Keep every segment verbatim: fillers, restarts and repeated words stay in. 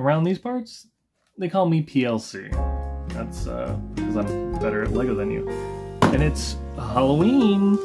around these parts, they call me P L C. That's uh, because I'm better at Lego than you. And it's Halloween!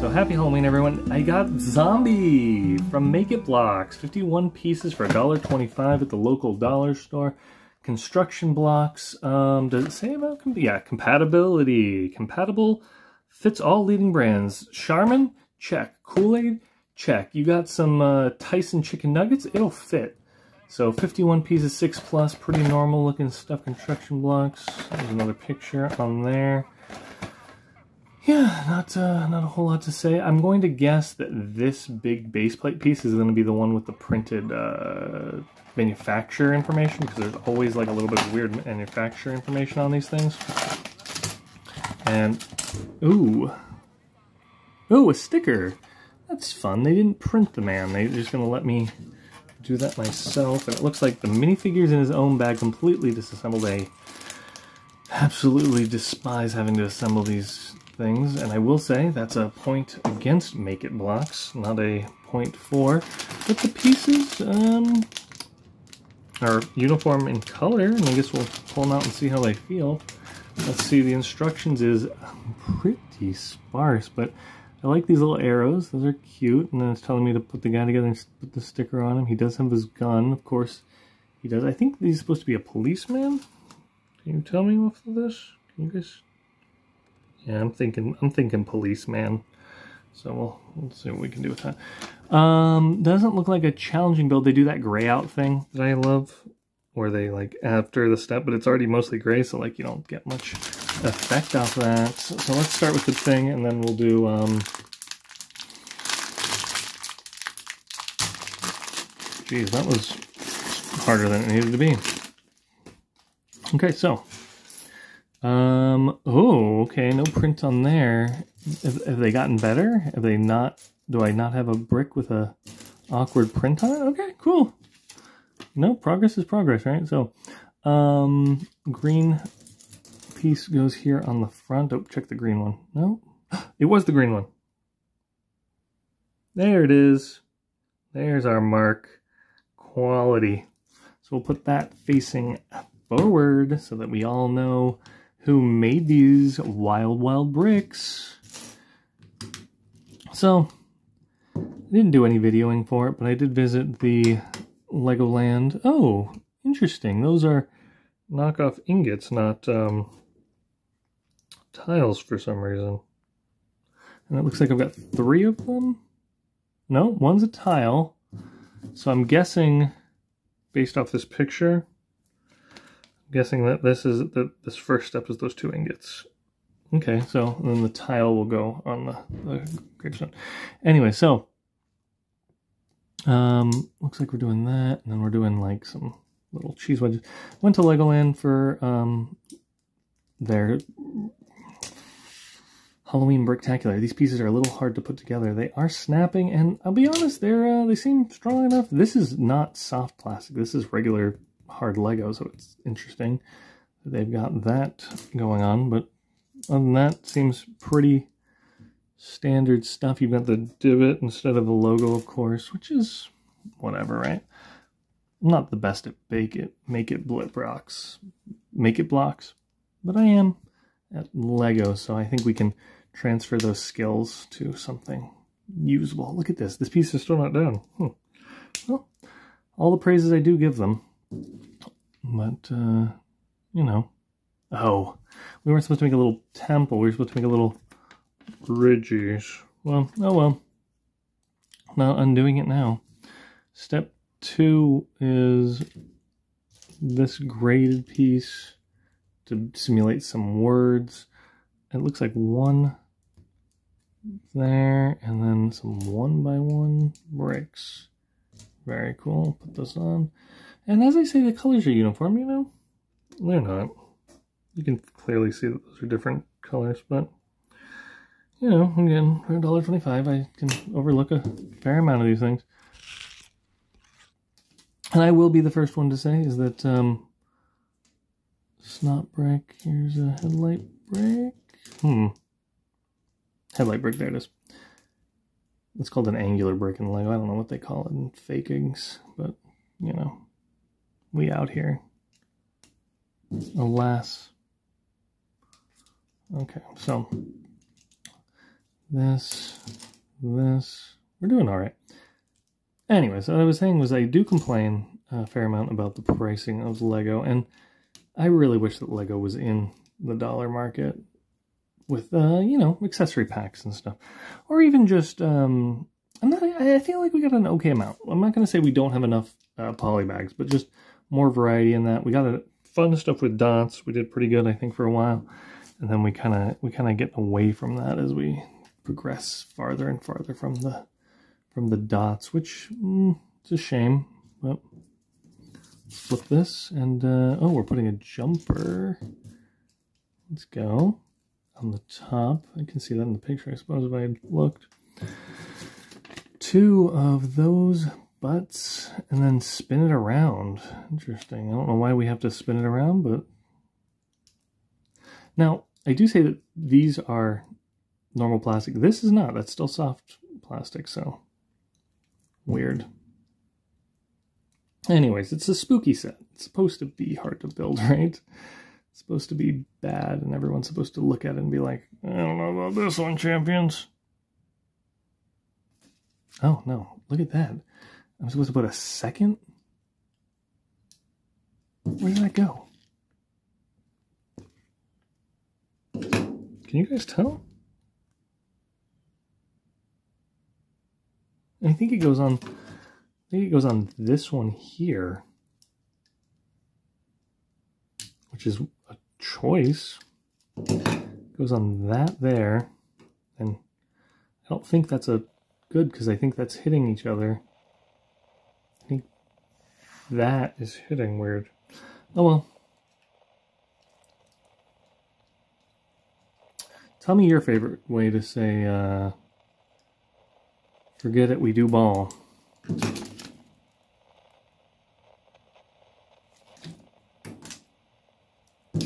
So happy Halloween, everyone. I got Zombie from Make It Blocks. fifty-one pieces for a dollar twenty-five at the local dollar store. Construction blocks. Um, does it say about com yeah, compatibility? Compatible fits all leading brands. Charmin? Check. Kool-Aid? Check. You got some uh, Tyson chicken nuggets? It'll fit. So fifty-one pieces, six plus, pretty normal looking stuff. Construction blocks. There's another picture on there. Yeah, not uh, not a whole lot to say. I'm going to guess that this big base plate piece is going to be the one with the printed uh, manufacturer information, because there's always like a little bit of weird manufacturer information on these things. And ooh, ooh, a sticker. That's fun. They didn't print the man. They're just going to let me do that myself. And it looks like the minifigure's in his own bag, completely disassembled. I absolutely despise having to assemble these things, and I will say that's a point against Make It Blocks, not a point for. But the pieces um, are uniform in color, and I guess we'll pull them out and see how they feel. Let's see, the instructions is pretty sparse, but I like these little arrows. Those are cute. And then it's telling me to put the guy together and put the sticker on him. He does have his gun. Of course, he does. I think he's supposed to be a policeman. Can you tell me off of this? Can you guys... Yeah, I'm thinking I'm thinking policeman. So we'll, we'll see what we can do with that. Um, doesn't look like a challenging build. They do that gray out thing that I love, where they, like, after the step, but it's already mostly gray, so, like, you don't get much effect off of that. So, so let's start with the thing, and then we'll do, um... Jeez, that was harder than it needed to be. Okay, so... Um, oh, okay, no print on there. Have, have they gotten better? Have they not... Do I not have a brick with a awkward print on it? Okay, cool. No, progress is progress, right? So, um, green piece goes here on the front. Oh, check the green one. No, it was the green one. There it is. There's our mark. Quality. So we'll put that facing forward so that we all know who made these wild, wild bricks. So, I didn't do any videoing for it, but I did visit the Legoland. Oh, interesting. Those are knockoff ingots, not um, tiles for some reason. And it looks like I've got three of them. No, one's a tile. So I'm guessing, based off this picture, I'm guessing that this is that this first step is those two ingots. Okay, so and then the tile will go on the, the gravestone. Anyway, so. Um, looks like we're doing that, and then we're doing like some little cheese wedges. Went to Legoland for um, their Halloween Bricktacular. These pieces are a little hard to put together. They are snapping, and I'll be honest, they're uh, they seem strong enough. This is not soft plastic. This is regular hard Lego, so it's interesting that they've got that going on. But other than that, seems pretty standard stuff. You've got the divot instead of the logo, of course, which is whatever, right? I'm not the best at bake it, make it blip rocks, make it blocks, but I am at Lego, so I think we can transfer those skills to something usable. Look at this. This piece is still not down. Hmm. Well, all the praises I do give them, but, uh, you know, oh, we weren't supposed to make a little temple. We were supposed to make a little ridges. Well, oh well. Not undoing it now. Step two is this graded piece to simulate some words. It looks like one there, and then some one by one bricks. Very cool. Put this on. And as I say, the colors are uniform, you know? They're not. You can clearly see that those are different colors, but you know, again, for a dollar twenty-five, I can overlook a fair amount of these things. And I will be the first one to say is that, um, snot brick, here's a headlight brick. Hmm. Headlight brick, there it is. It's called an angular brick in Lego. I don't know what they call it in fakings, but, you know, we out here. Alas. Okay, so this, this, we're doing all right. Anyway, so what I was saying was I do complain a fair amount about the pricing of Lego, and I really wish that Lego was in the dollar market with, uh, you know, accessory packs and stuff. Or even just, um, I'm not, I feel like we got an okay amount. I'm not going to say we don't have enough uh, poly bags, but just more variety in that. We got a, fun stuff with dots. We did pretty good, I think, for a while. And then we kind of we kind of get away from that as we progress farther and farther from the from the dots, which mm, it's a shame. But let's flip this, and uh, oh, we're putting a jumper. Let's go on the top. I can see that in the picture, I suppose, if I had looked. Two of those butts, and then spin it around. Interesting. I don't know why we have to spin it around, but now. I do say that these are normal plastic. This is not. That's still soft plastic, so weird. Anyways, it's a spooky set. It's supposed to be hard to build, right? It's supposed to be bad, and everyone's supposed to look at it and be like, I don't know about this one, champions. Oh, no. Look at that. I'm supposed to put a second? Where did that go? Can you guys tell? I think it goes on, I think it goes on this one here, which is a choice. It goes on that there, and I don't think that's a good, because I think that's hitting each other. I think that is hitting weird. Oh well. Tell me your favorite way to say, uh, forget it, we do ball. Yeah,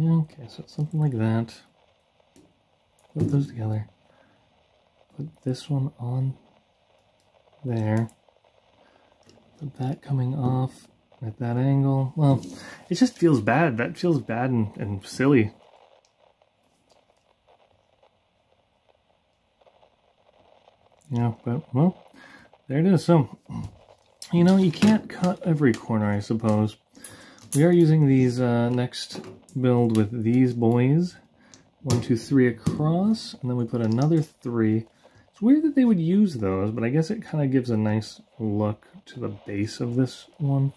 okay, so it's something like that. Put those together. Put this one on there. Put that coming off. At that angle, well, it just feels bad. That feels bad and, and silly. Yeah, but, well, there it is. So, you know, you can't cut every corner, I suppose. We are using these uh, next build with these boys. One, two, three across, and then we put another three. It's weird that they would use those, but I guess it kind of gives a nice look to the base of this one.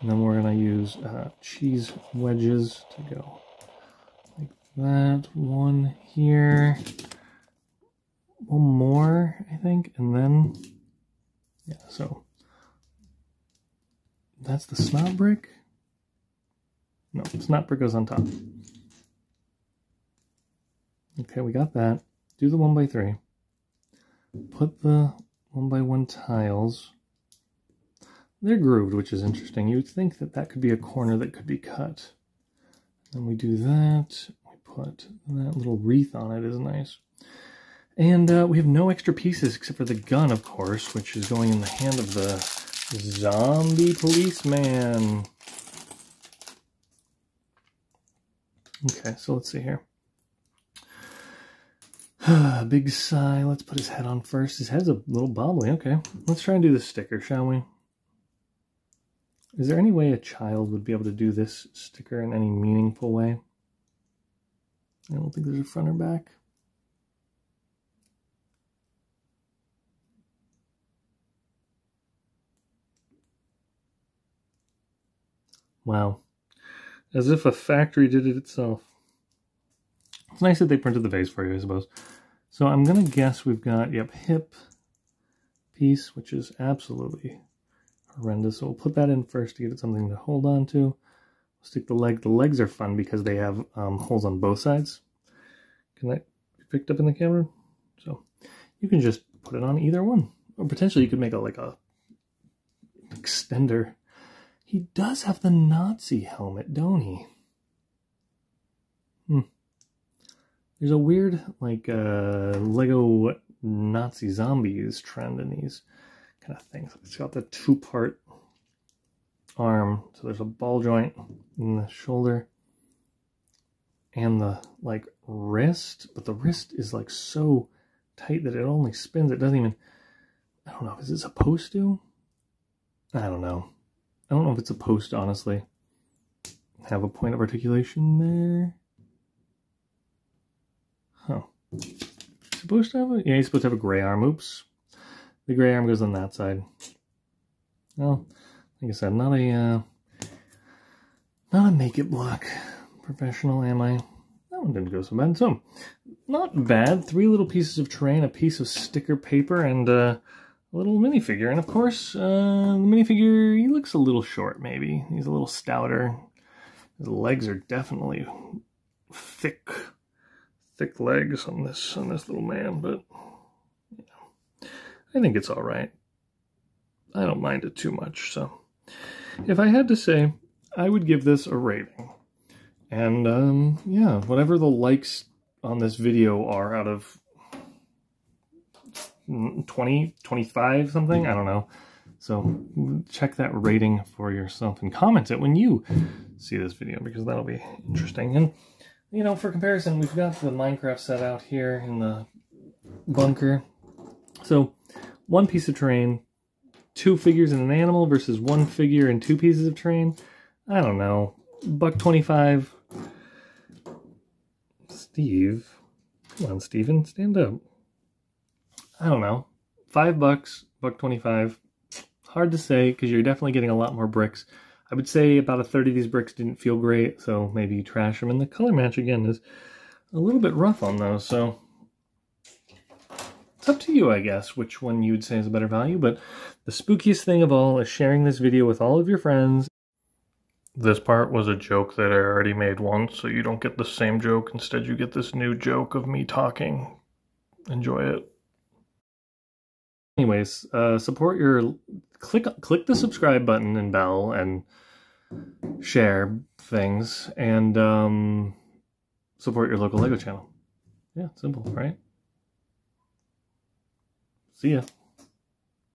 And then we're going to use uh, cheese wedges to go like that. One here. One more, I think. And then, yeah, so that's the snot brick. No, snot brick goes on top. Okay, we got that. Do the one by three. Put the one by one tiles. They're grooved, which is interesting. You would think that that could be a corner that could be cut. Then we do that. We put that little wreath on it, is nice. And uh, we have no extra pieces except for the gun, of course, which is going in the hand of the zombie policeman. Okay, so let's see here. Big sigh. Let's put his head on first. His head's a little bobbly. Okay, let's try and do the sticker, shall we? Is there any way a child would be able to do this sticker in any meaningful way? I don't think there's a front or back. Wow. As if a factory did it itself. It's nice that they printed the face for you, I suppose. So I'm going to guess we've got, yep, hip piece, which is absolutely horrendous. So we'll put that in first to give it something to hold on to. We'll stick the leg. The legs are fun because they have um, holes on both sides. Can that be picked up in the camera? So you can just put it on either one. Or potentially you could make a like a extender. He does have the Nazi helmet, don't he? Hmm. There's a weird like uh, Lego Nazi zombies trend in these. kind of thing. So it's got the two-part arm. So there's a ball joint in the shoulder and the like wrist, but the wrist is like so tight that it only spins. It doesn't even, I don't know, is it supposed to? I don't know. I don't know if it's supposed to, honestly, have a point of articulation there. Huh. Supposed to have a, yeah, he's supposed to have a gray arm. Oops. The gray arm goes on that side. Well, like I said, not a, uh, not a Make It Block professional, am I? That one didn't go so bad. So, not bad. Three little pieces of terrain, a piece of sticker paper, and uh, a little minifigure. And of course, uh, the minifigure, he looks a little short, maybe. He's a little stouter. His legs are definitely thick, thick legs on this, on this little man, but you know, I think it's all right. I don't mind it too much. So if I had to say, I would give this a rating. And um, yeah, whatever the likes on this video are out of twenty, twenty-five, something, I don't know. So check that rating for yourself and comment it when you see this video, because that'll be interesting. And you know, for comparison, we've got the Minecraft set out here in the bunker. So one piece of terrain, two figures and an animal versus one figure and two pieces of terrain. I don't know. buck twenty-five. Steve. Come on, Steven, stand up. I don't know. Five bucks, buck twenty-five. Hard to say, because you're definitely getting a lot more bricks. I would say about a third of these bricks didn't feel great, so maybe you trash them. And the color match, again, is a little bit rough on those, so it's up to you, I guess, which one you'd say is a better value. But the spookiest thing of all is sharing this video with all of your friends. This part was a joke that I already made once, so you don't get the same joke. Instead, you get this new joke of me talking. Enjoy it. Anyways, uh, support your, click click the subscribe button and bell and share things, and um, support your local Lego channel. Yeah, simple, right? See ya.